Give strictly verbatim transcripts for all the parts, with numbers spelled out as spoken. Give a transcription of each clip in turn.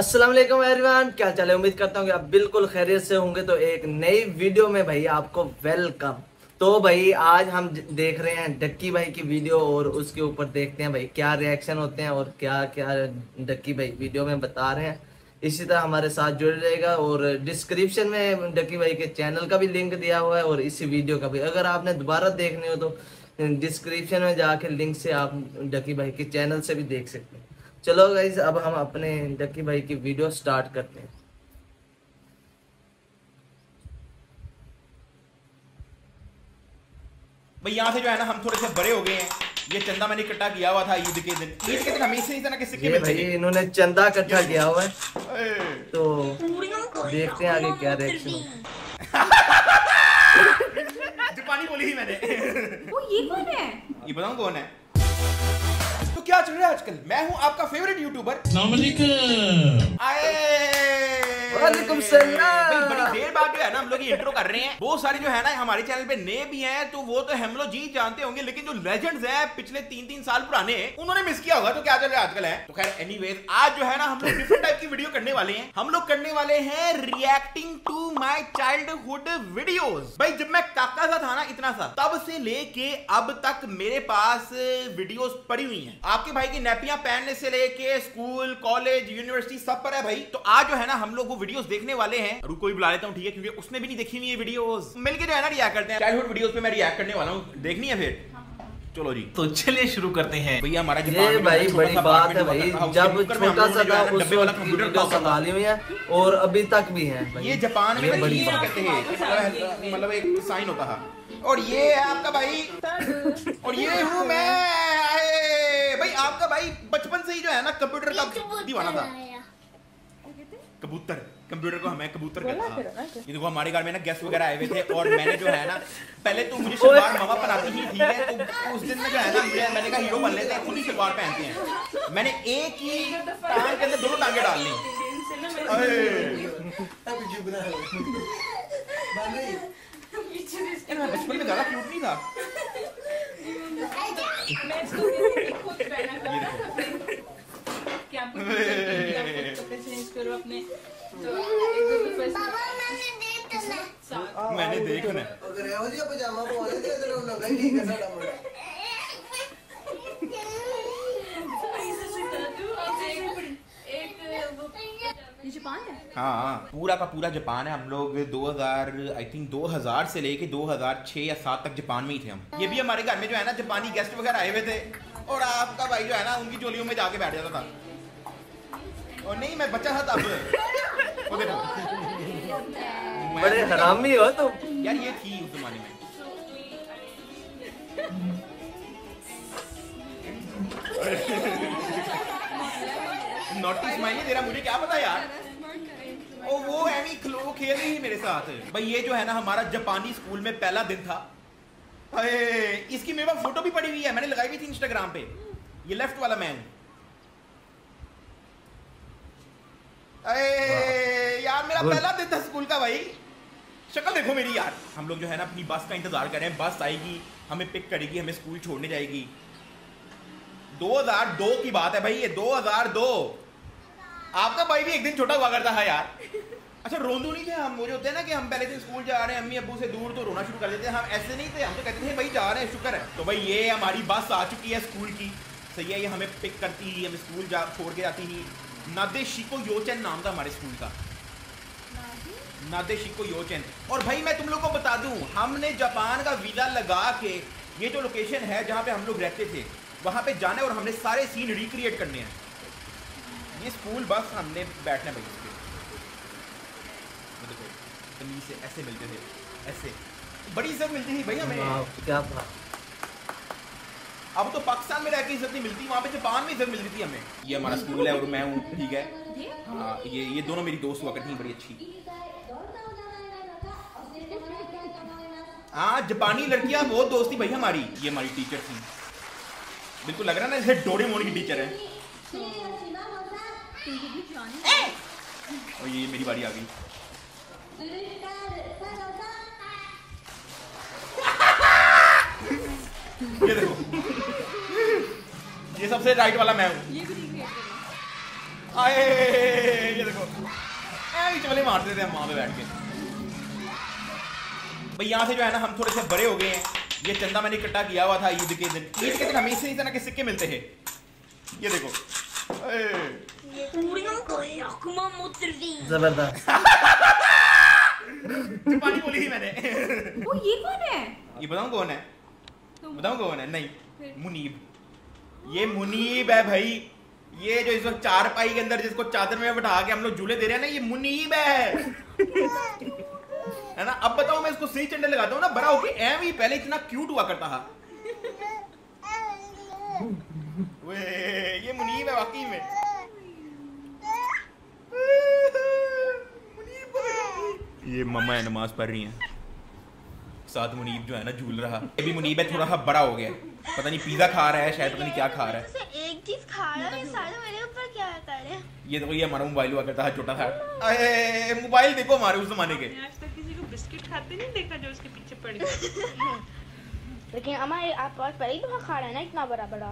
अस्सलाम वालेकुम एवरीवन, क्या चले। उम्मीद करता हूँ कि आप बिल्कुल खैरियत से होंगे। तो एक नई वीडियो में भाई आपको वेलकम। तो भाई आज हम देख रहे हैं डक्की भाई की वीडियो और उसके ऊपर देखते हैं भाई क्या रिएक्शन होते हैं और क्या क्या डक्की भाई वीडियो में बता रहे हैं। इसी तरह हमारे साथ जुड़े रहेगा और डिस्क्रिप्शन में डक्की भाई के चैनल का भी लिंक दिया हुआ है और इसी वीडियो का भी। अगर आपने दोबारा देखने हो तो डिस्क्रिप्शन में जाके लिंक से आप डक्की भाई के चैनल से भी देख सकते हैं। चलो गाइज, अब हम अपने डक्की भाई की वीडियो स्टार्ट करते हैं। भाई यहाँ से जो है ना हम थोड़े से बड़े हो गए हैं। ये चंदा मैंने इकट्ठा किया हुआ था ईद के दिन। ईद के दिन हमेशा ही तरह के सिक्के मिलते हैं। इन्होंने चंदा इकट्ठा किया हुआ है, तो देखते हैं आगे क्या रिएक्शन है। जापानी बोली ही मैंने। वो ये कौन है? ये बताऊं कौन है? तो क्या चल रहा है आजकल? मैं हूँ आपका फेवरेट यूट्यूबर। वालेकुम सलाम। बड़ी देर बाद जो है ना हम लोग ये इंट्रो कर रहे हैं। बहुत सारे जो है ना हमारे चैनल पे नए भी हैं, तो वो तो हम लोग जी जानते होंगे, लेकिन जो लेजेंड्स हैं पिछले तीन तीन साल पुराने उन्होंने मिस किया होगा। तो क्या चल रहा है आजकल है। तो खैर एनीवेज आज जो है ना हम लोग डिफरेंट टाइप की वीडियो करने वाले हैं। हम लोग करने वाले हैं reacting to my childhood videos. भाई जब मैं काका सा था ना, इतना सा, तब से लेके अब तक मेरे पास वीडियोस पड़ी हुई है। आपके भाई की नैपियां पहनने से लेके स्कूल कॉलेज यूनिवर्सिटी सब पर है भाई। तो आज जो है ना हम लोग वो वीडियोस देखने वाले हैं। रुको ही बुला लेता हूँ, ठीक है, क्योंकि उसने भी नहीं देखी हुई है वीडियोस। मिलके जो है ना रिएक्ट करते हैं। चाइल्डहुड वीडियोस पे मैं रिएक्ट करने वाला हूँ, देखनी है फिर। चलो जी, तो चलिए शुरू करते हैं। भैया हमारा ये भाई बड़ी बात है भाई, जब छोटा सा था उस वाला कंप्यूटर संभाली हुई है और अभी तक भी है। ये जापान में बड़ी बात कहते हैं, मतलब एक साइन होता है। और ये है आपका भाई, और ये हूँ मैं। भाई आपका भाई बचपन से ही जो है ना कंप्यूटर का दीवाना था। कबूतर, कंप्यूटर को हमें कबूतर कहते हैं। ये देखो हमारे घर में ना गेस्ट वगैरह आए हुए थे और मैंने जो है ना पहले तो मुझे शलवार मामा पहनाती ही थी, तो उस दिन में जो है ना मुझे मैंने कहा हीरो बन लेते हैं, खुद ही शलवार पहनते हैं। मैंने एक ही टांग के अंदर दोनों टांगे डाल ली। बचपन में ज्यादा क्यूट नहीं था। करो अपने तो एक बाबा मैंने देखना अगर है हो पजामा वो वाले दे दो ना भाई। ठीक है साडा मोड़ा ऐसे से कर दो। अब एक एक वो ये जापान है। हां पूरा का पूरा जापान है। हम लोग दो हज़ार आई थिंक दो हज़ार से लेके दो हज़ार छह या सात तक जापान में ही थे हम। ये भी हमारे घर में जो है ना जापानी गेस्ट वगैरह आए हुए थे और आपका भाई जो है ना उनकी झोलियों में जाके बैठ जाता था। और नहीं मैं बच्चा था तब। वो देखो बड़े हरामी हो तुम। तो। यार ये थी उस जमाने में। नोटिस माइंड तेरा मुझे क्या पता यार। ओ वो एमी खलो खेल रही मेरे साथ। भाई ये जो है ना हमारा जापानी स्कूल में पहला दिन था। अरे इसकी मेरे पास फोटो भी पड़ी हुई है, मैंने लगाई हुई थी इंस्टाग्राम पे। ये लेफ्ट वाला मैं हूँ। अरे यार मेरा पहला दिन था स्कूल का। भाई शक्ल देखो मेरी यार। हम लोग जो है ना अपनी बस का इंतजार कर रहे हैं। बस आएगी, हमें पिक करेगी, हमें स्कूल छोड़ने जाएगी। दो हज़ार दो की बात है भाई, ये दो हज़ार दो। आपका भाई भी एक दिन छोटा हुआ करता है यार। अच्छा रोंदू नहीं थे हम। मुझे होते हैं ना कि हम पहले दिन स्कूल जा रहे हैं अम्मी अबू से दूर, तो रोना शुरू कर देते हैं। हम ऐसे नहीं थे, हम तो कहते थे भाई जा रहे हैं, शुक्र है। तो भाई ये हमारी बस आ चुकी है स्कूल की, सही है। ये हमें पिक करती ही, हमें स्कूल जा छोड़ के जाती ही। नादे शिको योचन नाम था हमारे स्कूल का, नादे शिको योचन। और भाई मैं तुम लोगों को बता दूं, हमने जापान का वीजा लगा के ये जो लोकेशन है जहाँ पे हम लोग रहते थे वहाँ पे जाने और हमने सारे सीन रिक्रिएट करने हैं। ये स्कूल बस हमने बैठना भाई देखो तमीज से ऐसे मिलते थे, ऐसे बड़ी इज्जत मिलती थी भाई हमें। क्या अब तो पाकिस्तान में रह के इज्जत नहीं मिलती, वहाँ पे जापान में इज्जत मिलती थी हमें। ये हमारा स्कूल है और मैं हूँ, ठीक है। हाँ ये ये दोनों मेरी दोस्त हुआ करती हैं, बड़ी अच्छी। हाँ जापानी लड़कियाँ बहुत दोस्त थी भाई हमारी। ये हमारी टीचर थी, बिल्कुल लग रहा ना जैसे डोरेमोन की टीचर है। और ये मेरी बारी आ गई। ये देखो ये सबसे राइट वाला मैं हूँ। आए ये चले मारते थे हम वहाँ पे बैठ के। भाई यहाँ से जो है ना हम थोड़े से बड़े हो गए हैं। ये चंदा मैंने इकट्ठा किया हुआ था ईद के दिन। ईद के दिन हमें इसी तरह के सिक्के मिलते हैं। ये देखो जबरदस्त। पानी बोली थी मैंने। वो ये कौन है? ये बताऊँ कौन है? बताऊँ कौन है? नहीं, मुनीब। ये मुनीब है भाई। ये जो इस वक्त चार पाई के अंदर जिसको चादर में बैठा के हम लोग झूले दे रहे हैं ना, ये मुनीब है। है ना? अब बताओ मैं इसको सही चंडे लगाता हूँ ना बड़ा होके। एम ही पहले इतना क्यूट हुआ करता था। वे ये मुनीब है वाकई में। ये मम्मा है नमाज पढ़ रही हैं, साथ मुनीब जो है ना झूल रहा। ये भी मुनीब है, थोड़ा सा बड़ा हो गया। पता नहीं पिज्जा खा रहा है शायद, पता नहीं क्या खा रहा है। तो एक चीज खा रहा है, सारे मेरे ऊपर क्या कर रहे हैं। ये देखो ये हमारा मोबाइल हुआ करता है छोटा सा। अरे मोबाइल देखो हमारे उस जमाने के। आज तक किसी को बिस्किट खाते नहीं देखा जो उसके पीछे पड़ गया। लेकिन अम्मा आप और पहले ही खा रहे हैं ना, इतना बड़ा बड़ा।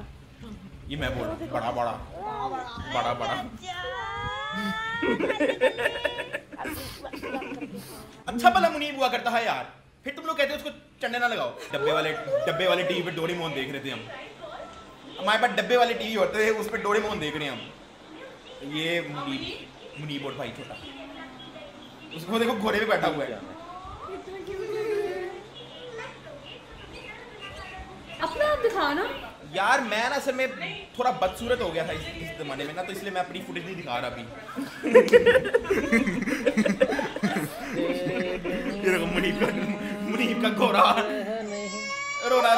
ये मैं बोल बड़ा बड़ा बड़ा बड़ा। अच्छा भला मुनीब हुआ करता है यार, फिर तुम लोग कहते हो उसको चंडे ना लगाओ। डब्बे वाले डब्बे वाले टीवी पे डोरेमोन देख रहे थे हम। हमारे पास डब्बे वाले टीवी होते थे, उस पर डोरेमोन देख रहे हैं हम। ये मुनीब मुनीब और भाई छोटा, उसको देखो घोड़े पे बैठा हुआ है। अपना दिखाना यार, मैं ना सर में थोड़ा बदसूरत हो गया था इस, इस जमाने में ना, तो इसलिए मैं अपनी फुटेज नहीं दिखा रहा अभी। मुनीब का घोड़ा रोना,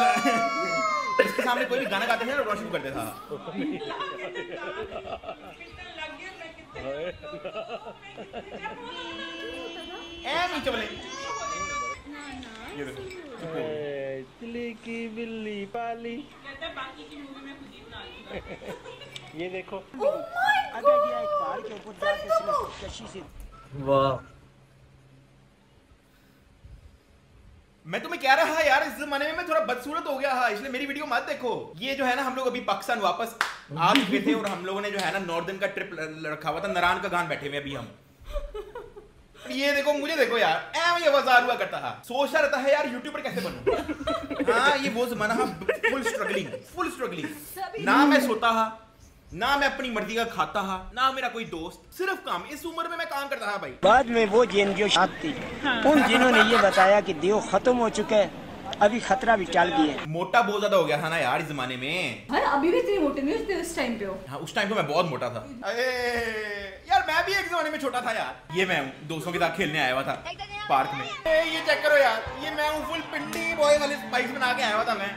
इसके सामने कोई भी गाना गाते थे ना रोना शुरू करते था। एम ही चले। ये देखो तिली की बिल्ली पाली। ये देखो आगे गया एक पहाड़ के ऊपर जाके इसने कशी से। वाह, मैं तुम्हें कह रहा यार इस जमाने में मैं थोड़ा बदसूरत हो गया था, इसलिए मेरी वीडियो मत देखो। ये जो है ना हम लोग अभी पाकिस्तान वापस आ चुके थे और हम लोगों ने जो है ना नॉर्दर्न का ट्रिप रखा हुआ था। नारान का गान बैठे हुए अभी हम। ये देखो मुझे देखो यार, ऐ ये बाजार हुआ करता था। सोचता रहता है यार यूट्यूबर कैसे बनूं। हाँ ये वो जमाना था, फुल स्ट्रगलिंग फुल स्ट्रगलिंग। ना मैं सोता था, ना मैं अपनी मर्जी का खाता था, ना मेरा कोई दोस्त, सिर्फ काम। इस उम्र में मैं काम करता था भाई। बाद में वो जेएनजीओ थी, उन जिन्होंने ये बताया कि देव खत्म हो चुका है, अभी खतरा भी चाल भी है। मोटा बहुत ज्यादा हो गया था ना यार इस जमाने में। हाँ, अभी भी इतने मोटे नहीं होते उस टाइम पे हो। हाँ, उस टाइम पे मैं बहुत मोटा था। अरे यार मैं भी एक जमाने में छोटा था यार। ये मैं दोस्तों के साथ खेलने आया हुआ था पार्क में। ये चेक करो यार, ये मैं फुल पिंडी बॉय वाले स्पाइक्स बना के आया हुआ था मैं।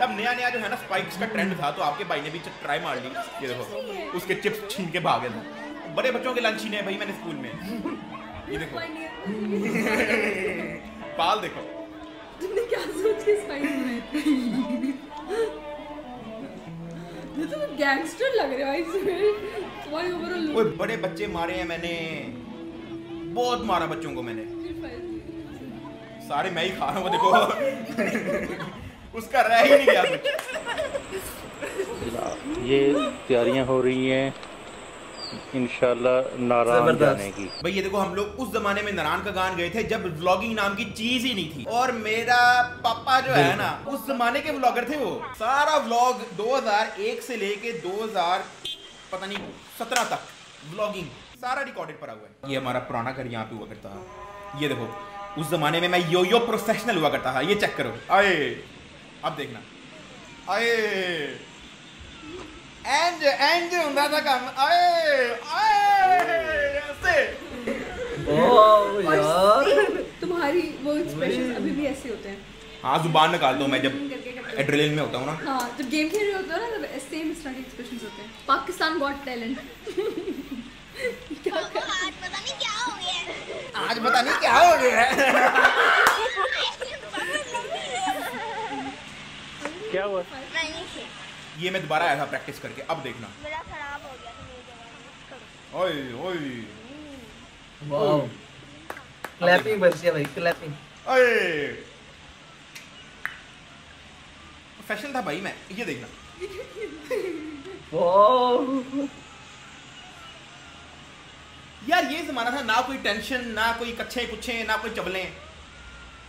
तब नया नया जो है ना स्पाइक्स का ट्रेंड था, तो आपके भाई ने भी ट्राई मार ली। ये देखो उसके चिप्स छीन के भागे थे। बड़े बच्चों के लंच छीने भाई मैंने स्कूल में। ये देखो बाल देखो। तुमने क्या सोच के स्पाइक्स बनाए? तुम गैंगस्टर लग रहे हो इसमें। तुम्हारी ओवरऑल ओए बड़े बच्चे मारे हैं मैंने, बहुत मारा बच्चों को मैंने। सारे मैं ही खा रहा हूँ देखो। उसका रह ही नहीं गया कुछ। ये तैयारियां हो रही हैं इंशाल्लाह नारान जाने की। भाई ये देखो हम लोग उस जमाने में नारान का गान गए थे जब व्लॉगिंग नाम की चीज ही नहीं थी। और मेरा पापा जो है ना उस जमाने के व्लॉगर थे। वो सारा व्लॉग दो हज़ार एक से लेके दो हज़ार पता नहीं सत्रह तक व्लॉगिंग सारा रिकॉर्डेड पड़ा हुआ है। ये हमारा पुराना घर यहाँ पे हुआ करता था। ये देखो उस जमाने में मैं यो यो प्रोफेशनल हुआ करता था। ये चेक करो, आए अब देखना। आए एंज एंज हुंदा था काम। आए आए ऐसे। ओह यार तुम्हारी वो एक्सप्रेशंस अभी भी ऐसे होते हैं। हाँ जुबान निकालता हूँ मैं जब एड्रेनलिन में होता हूँ ना। हाँ जब गेम खेल रहे होते हो ना तब सेम स्टाइल के एक्सप्रेशंस होते हैं। Pakistan got talent. क्या आज पता नहीं क्या हो गया। आज पता नहीं क्या हो गया। क्या हुआ? ये मैं दोबारा आया था प्रैक्टिस करके। अब देखना मेरा खराब हो गया था। ओए ओए वाओ क्लैपिंग बच्चे भाई, क्लैपिंग। ओए प्रोफेशनल था भाई मैं। ये देखना वाओ। यार ये ज़माना था ना, कोई टेंशन ना कोई कच्छे कुच्छे ना कोई चबलें,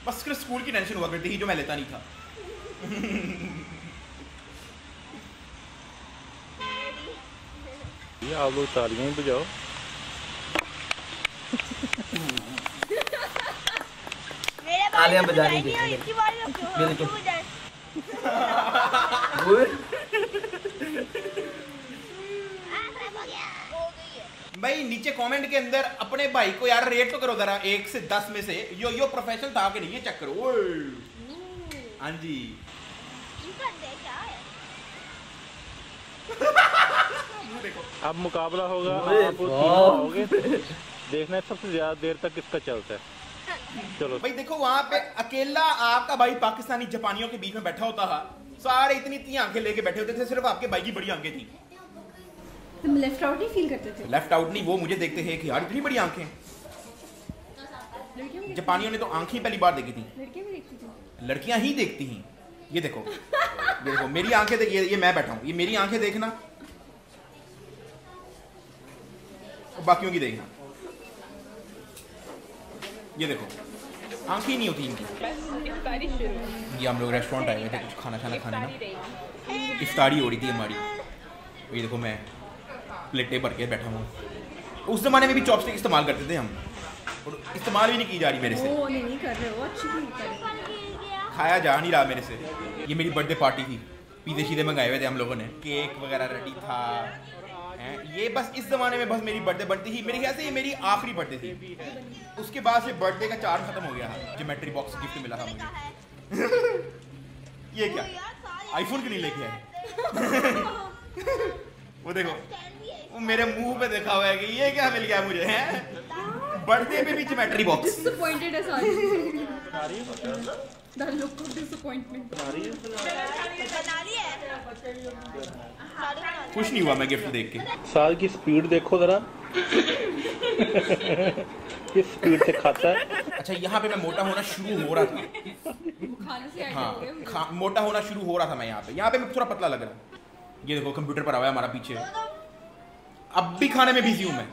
बस सिर्फ स्कूल की टेंशन हुआ करती थी जो मैं लेता नहीं था। ये आप लोग तालियां ही बजाओ। तालियां बजा रही भाई। नीचे कमेंट के अंदर अपने भाई को यार रेट तो करो जरा एक से दस में से, यो यो प्रोफेशनल था कि नहीं ये चेक करो। हाँ जी अब मुकाबला होगा, आप आओगे देखना है सबसे ज्यादा देर तक किसका चलता है। चलो भाई देखो वहाँ पे अकेला आपका भाई पाकिस्तानी जापानियों के बीच में बैठा होता था, सारे इतनी इतनी आंखें लेके बैठे होते थे, सिर्फ आपके भाई की बड़ी आंखें थी। तुम लेफ्ट आउट नहीं फील करते थे? लेफ्ट आउट नहीं, वो मुझे देखते थे कि यार इतनी बड़ी आंखें। जापानियों ने तो आंखें पहली बार देखी थी, लड़कियां ही देखती हैं। ये देखो ये देखो मेरी आंखें, ये ये मैं बैठा हूँ, ये मेरी आंखें देखना, बाकियों की देखना। ये देखो आंखें नहीं होती इनकी। ये हम लोग रेस्टोरेंट आए हुए थे कुछ खाना खाना खाने ना, इफ्तारी हो रही थी हमारी। ये देखो मैं प्लेटें भर के बैठा हूँ। उस जमाने में भी चॉपस्टिक इस्तेमाल करते थे हम, और इस्तेमाल भी नहीं की जा रही मेरे से। वो नहीं कर रहे हो, अच्छी नहीं कर रहे। खाया जा नहीं रहा मेरे से। ये मेरी बर्थडे पार्टी थी, पीजे शीधे मंगाए हुए थे हम लोगों ने, केक वगैरह रेडी था। ये बस इस जमाने में बस मेरी बर्थडे बनती थी, मेरे ख्याल से ये मेरी आखिरी बर्थडे थी। उसके बाद से बर्थडे का चार्ज खत्म हो गया था, ज्योमेट्री बॉक्स गिफ्ट मिला था मुझे। ये क्या आईफोन क्यों नहीं लेके आए? वो देखो वो मेरे मुंह पे देखा हुआ है कि ये क्या मिल गया मुझे है बर्थडे पे भी ज्योमेट्री बॉक्स। डिसअपॉइंटेड है sorry. The look of disappointment. कुछ नहीं हुआ मैं गिफ्ट देख के। साल की स्पीड देखो जरा। किस स्पीड से खाता है। अच्छा यहाँ पे मैं मोटा होना शुरू हो रहा था। खाने से हाँ खा, मोटा होना शुरू हो रहा था मैं यहाँ पे। यहाँ पे मैं थोड़ा पतला लग रहा। ये देखो कंप्यूटर पर आया हमारा पीछे, अब भी खाने में बिजी हूँ मैं।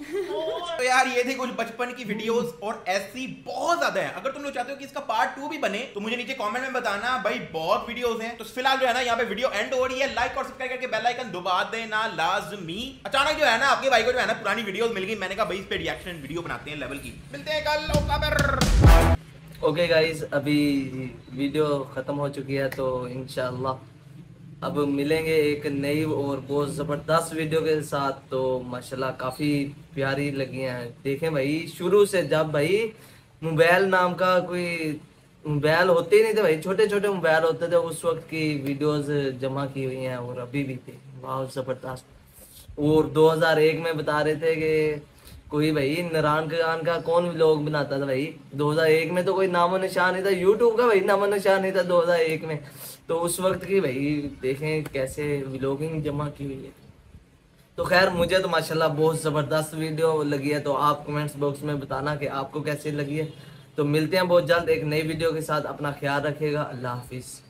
तो यार ये थी कुछ बचपन की वीडियोस, और ऐसी बहुत ज्यादा हैं। अगर तुम लोग चाहते हो कि इसका पार्ट टू भी बने तो मुझे नीचे कमेंट में बताना। भाई बहुत वीडियोस हैं। तो फिलहाल जो है ना यहाँ पे वीडियो एंड हो रही है। लाइक और सब्सक्राइब करके बेल आइकन दबा देना लाजमी। अचानक जो है ना आपके भाई को जो है ना पुरानी वीडियोस मिल गई, मैंने कहा भाई इस पे रिएक्शन वीडियो बनाते हैं लेवल की। मिलते हैं कल। ओके गाइस अभी वीडियो खत्म हो चुकी है, तो इंशाल्लाह अब मिलेंगे एक नई और बहुत ज़बरदस्त वीडियो के साथ। तो माशाल्लाह काफ़ी प्यारी लगी हैं। देखें भाई शुरू से, जब भाई मोबाइल नाम का कोई मोबाइल होते ही नहीं थे भाई, छोटे छोटे मोबाइल होते थे, उस वक्त की वीडियोस जमा की हुई हैं और अभी भी थे बहुत ज़बरदस्त। और दो हज़ार एक में बता रहे थे कि कोई भाई नारायण खान का कौन व्लॉग बनाता था भाई, दो हज़ार एक में तो कोई नामो निशान नहीं था यूट्यूब का, भाई नामो निशान नहीं था दो हज़ार एक में। तो उस वक्त की भाई देखें कैसे व्लॉगिंग जमा की हुई है। तो खैर मुझे तो माशाल्लाह बहुत ज़बरदस्त वीडियो लगी है। तो आप कमेंट्स बॉक्स में बताना कि आपको कैसे लगी है। तो मिलते हैं बहुत जल्द एक नई वीडियो के साथ। अपना ख्याल रखिएगा। अल्लाह हाफिज़।